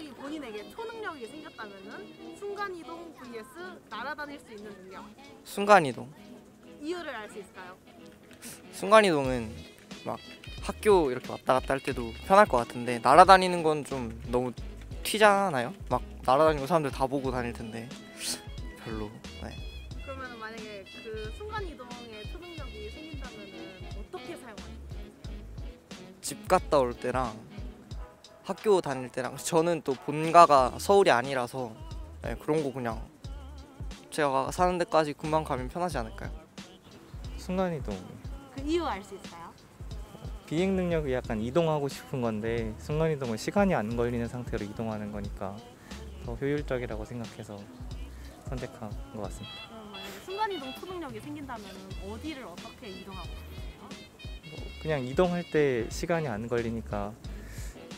갑자기 본인에게 초능력이 생겼다면은 순간이동 vs 날아다닐 수 있는 능력. 순간이동. 이유를 알 수 있을까요? 순간이동은 막 학교 이렇게 왔다 갔다 할 때도 편할 것 같은데, 날아다니는 건 좀 너무 튀잖아요? 막 날아다니고 사람들 다 보고 다닐 텐데 별로. 네. 그러면 만약에 그 순간이동에 초능력이 생긴다면은 어떻게 사용하세요? 집 갔다 올 때랑 학교 다닐 때랑, 저는 또 본가가 서울이 아니라서 네, 그런 거 그냥 제가 사는 데까지 금방 가면 편하지 않을까요? 순간이동. 그 이유 알 수 있어요? 비행 능력이 약간 이동하고 싶은 건데, 순간이동은 시간이 안 걸리는 상태로 이동하는 거니까 더 효율적이라고 생각해서 선택한 것 같습니다. 순간이동 초능력이 생긴다면 어디를 어떻게 이동하고 싶어요? 뭐 그냥 이동할 때 시간이 안 걸리니까,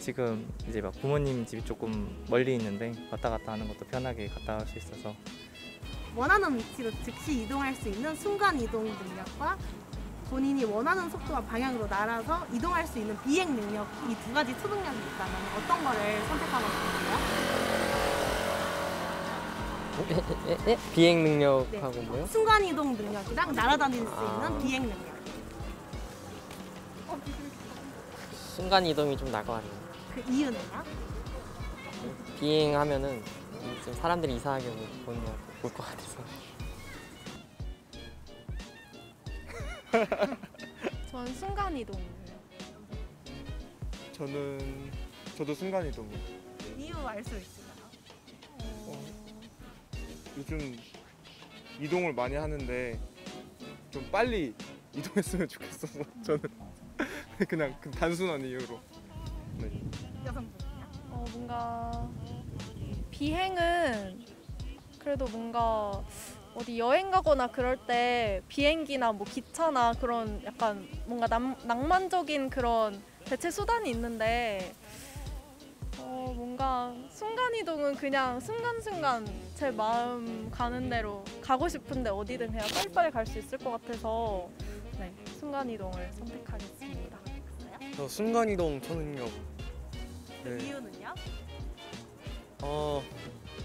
지금 이제 막 부모님 집이 조금 멀리 있는데 왔다 갔다 하는 것도 편하게 갔다 할 수 있어서. 원하는 위치로 즉시 이동할 수 있는 순간이동 능력과 본인이 원하는 속도와 방향으로 날아서 이동할 수 있는 비행 능력, 이 두 가지 초능력이 있다면 어떤 거를 선택하고 싶으세요? 비행 능력하고 네. 뭐요? 순간이동 능력이랑 날아다닐 수 있는 비행 능력. 순간이동이 좀 나을 것 같네요. 그 이유는요? 비행하면은 좀 사람들이 이상하게 보는 거 볼 것 같아서. 전 순간이동이에요. 저도 순간이동이요. 이유 알 수 있을까요? 요즘 이동을 많이 하는데 좀 빨리 이동했으면 좋겠어서 저는 그냥 단순한 이유로. 네. 여성분이요? 뭔가 비행은 그래도 뭔가 어디 여행 가거나 그럴 때 비행기나 뭐 기차나 그런 약간 뭔가 낭만적인 그런 대체 수단이 있는데, 뭔가 순간이동은 그냥 순간순간 제 마음 가는 대로 가고 싶은데 어디든 그냥 빨리빨리 갈 수 있을 것 같아서 네, 순간이동을 선택하겠습니다. 저 순간이동 초능력. 그 네. 이유는요?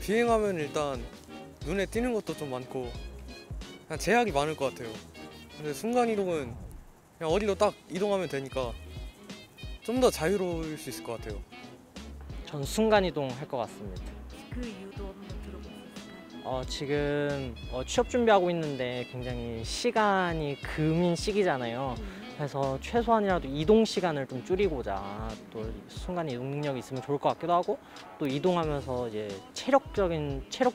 비행하면 일단 눈에 띄는 것도 좀 많고 그냥 제약이 많을 것 같아요. 근데 순간이동은 그냥 어디로 딱 이동하면 되니까 좀 더 자유로울 수 있을 것 같아요. 전 순간이동 할 것 같습니다. 그 이유도 한번 들어보실까요? 지금 취업 준비하고 있는데 굉장히 시간이 금인 시기잖아요. 그래서 최소한이라도 이동 시간을 좀 줄이고자, 또 순간이동 능력이 있으면 좋을 것 같기도 하고, 또 이동하면서 이제 체력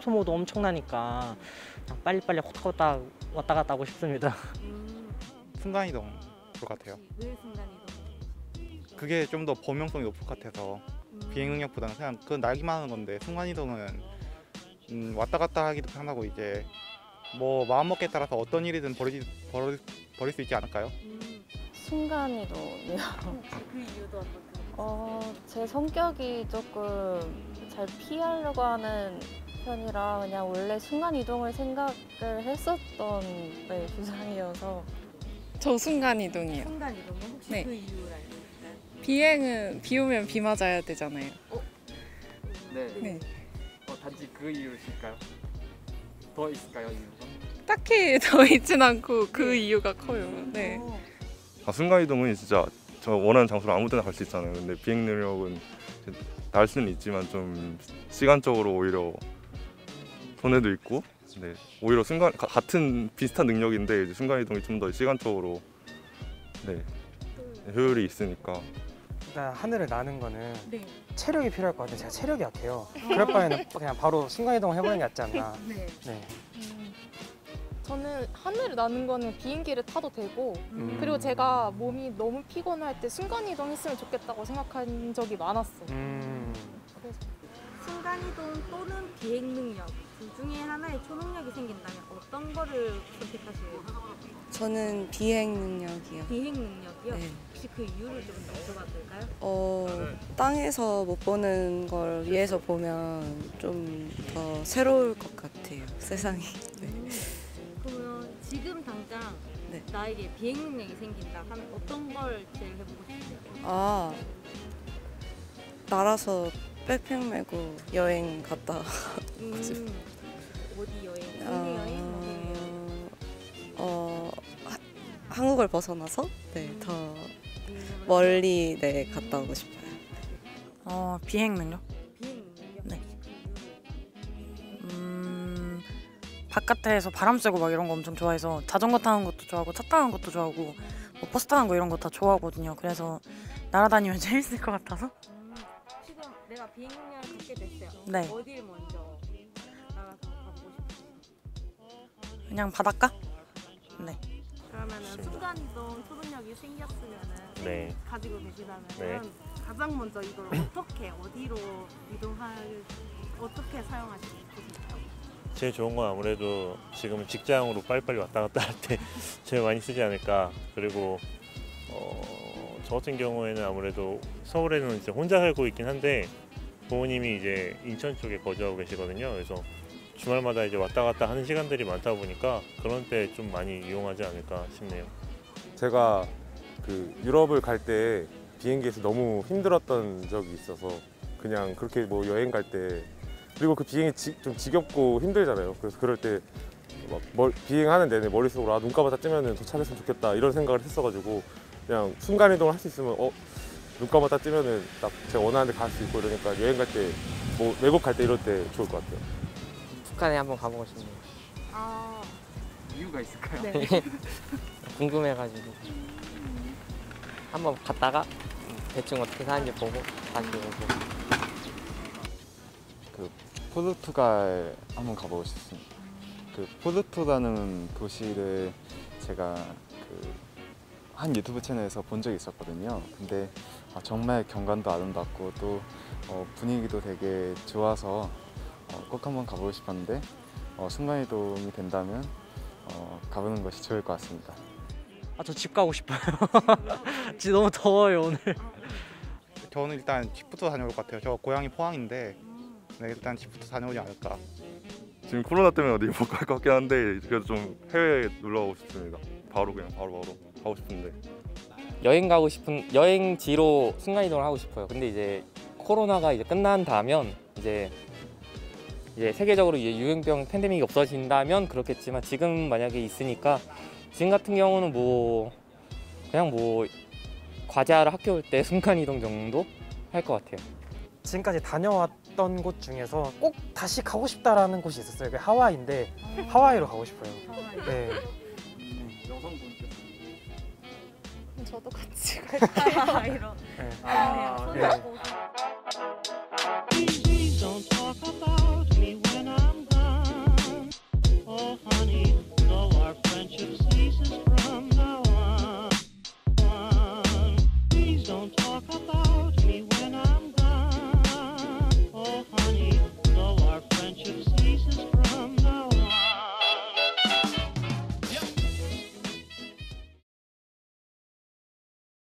소모도 엄청나니까 빨리빨리 호탁호탁 왔다 갔다 하고 싶습니다. 순간이동 좋을 것 같아요. 왜 순간이동? 그게 좀 더 범용성이 높을 것 같아서 비행 능력보다는 그냥 그건 날기만 하는 건데, 순간이동은 왔다 갔다 하기도 편하고 이제 뭐 마음먹기에 따라서 어떤 일이든 벌일 수 있지 않을까요? 순간이동이요. 그 이유도 어떤? 제 성격이 조금 잘 피하려고 하는 편이라 그냥 원래 순간이동을 생각을 했었던 네, 주장이어서. 저 순간이동이요. 순간이동은 혹시 네. 그 이유를 알고 있나요? 비행은 비 오면 비 맞아야 되잖아요. 네. 네. 단지 그 이유일까요? 더 있을까요, 이유가? 딱히 더 있진 않고 그 네. 이유가 커요. 네. 순간이동은 진짜 저 원하는 장소로 아무 데나 갈 수 있잖아요. 근데 비행 능력은 날 수는 있지만 좀 시간적으로 오히려 손해도 있고, 네, 오히려 같은 비슷한 능력인데 이제 순간이동이 좀 더 시간적으로 네, 효율이 있으니까. 일단 하늘을 나는 거는 네. 체력이 필요할 것 같아요. 제가 체력이 약해요. 그럴 바에는 그냥 바로 순간이동을 해보는 게 낫지 않나. 네. 네. 저는 하늘을 나는 거는 비행기를 타도 되고 그리고 제가 몸이 너무 피곤할 때 순간이동했으면 좋겠다고 생각한 적이 많았어요. 그래서. 순간이동 또는 비행 능력 둘 중에 하나의 초능력이 생긴다면 어떤 거를 선택하실래요? 저는 비행 능력이요. 비행 능력이요? 네. 혹시 그 이유를 좀 여쭤봐도 될까요? 땅에서 못 보는 걸 위에서 보면 좀 더 새로울 것 같아요, 세상이. 네. 그러면 지금 당장 네. 나에게 비행 능력이 생긴다 하면 어떤 걸 제일 해보고 싶으세요? 날아서 백팩 메고 여행 갔다 어디 여행? 해외 여행? 한국을 벗어나서 더 멀리 갔다 오고 싶어요. 비행은요? 네. 바깥에서 바람 쐬고 막 이런 거 엄청 좋아해서 자전거 타는 것도 좋아하고 차 타는 것도 좋아하고 뭐 버스 타는 거 이런 거 다 좋아하거든요. 그래서 날아다니면 재밌을 것 같아서. 지금 내가 비행량을 갖게 됐어요. 네. 어딜 먼저 나가서 가보고 싶어요? 그냥 바닷가? 네. 그러면 순간이동 초능력이 생겼으면 가지고 계시다면 가장 먼저 이걸 어떻게 어디로 어떻게 사용하시는지 제일 좋은 건 아무래도 지금 직장으로 빨리빨리 왔다 갔다 할 때 제일 많이 쓰지 않을까. 그리고 저 같은 경우에는 아무래도 서울에는 이제 혼자 살고 있긴 한데 부모님이 이제 인천 쪽에 거주하고 계시거든요. 그래서 주말마다 이제 왔다 갔다 하는 시간들이 많다 보니까 그런 때 좀 많이 이용하지 않을까 싶네요. 제가 유럽을 갈 때 비행기에서 너무 힘들었던 적이 있어서 그냥 그렇게 뭐 여행 갈 때 그리고 그 비행이 좀 지겹고 힘들잖아요. 그래서 그럴 때 막 비행하는 내내 머릿속으로 눈 감았다 뜨면 도착했으면 좋겠다 이런 생각을 했어가지고 그냥 순간이동을 할 수 있으면 눈 감았다 뜨면 딱 제가 원하는 데 갈 수 있고 이러니까 여행 갈 때 뭐 외국 갈 때 이럴 때 좋을 것 같아요. 북한에 한번 가보고 싶네요. 이유가 있을까요? 네. 궁금해가지고 한번 갔다가 대충 어떻게 사는지 보고 다시 오고. 포르투갈 한번 가보고 싶습니다. 포르투라는 도시를 제가 한 유튜브 채널에서 본 적이 있었거든요. 근데 정말 경관도 아름답고 또 분위기도 되게 좋아서 꼭 한번 가보고 싶었는데 순간이동이 된다면 가보는 것이 좋을 것 같습니다. 저 집 가고 싶어요. 진짜 너무 더워요 오늘. 저는 일단 집부터 다녀올 것 같아요. 저 고향이 포항인데 일단 집부터 다녀오지 않을까. 지금 코로나 때문에 어디 못 갈 것 같긴 한데 그래도 좀 해외에 놀러 가고 싶습니다. 바로 가고 싶은데 여행 가고 싶은 여행지로 순간이동을 하고 싶어요. 근데 이제 코로나가 끝난다면 이제 세계적으로 유행병 팬데믹이 없어진다면 그렇겠지만 지금 만약에 있으니까 지금 같은 경우는 그냥 과자를 학교 올 때 순간이동 정도 할 것 같아요. 지금까지 다녀왔던 곳 중에서 꼭 다시 가고 싶다라는 곳이 있었어요. 그게 하와이인데 하와이로 가고 싶어요. 네. 여성분께서 저도 같이 갈까요? 하와이로. 네.